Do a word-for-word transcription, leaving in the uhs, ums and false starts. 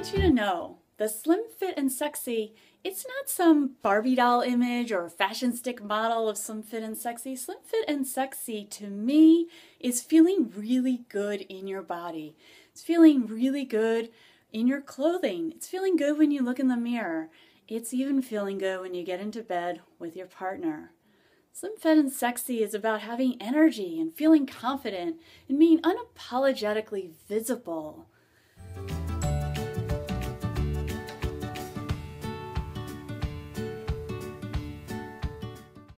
want you to know the slim, fit, and sexy, it's not some Barbie doll image or fashion stick model of slim, fit, and sexy. Slim, fit, and sexy to me is feeling really good in your body. It's feeling really good in your clothing. It's feeling good when you look in the mirror. It's even feeling good when you get into bed with your partner. Slim, fit, and sexy is about having energy and feeling confident and being unapologetically visible.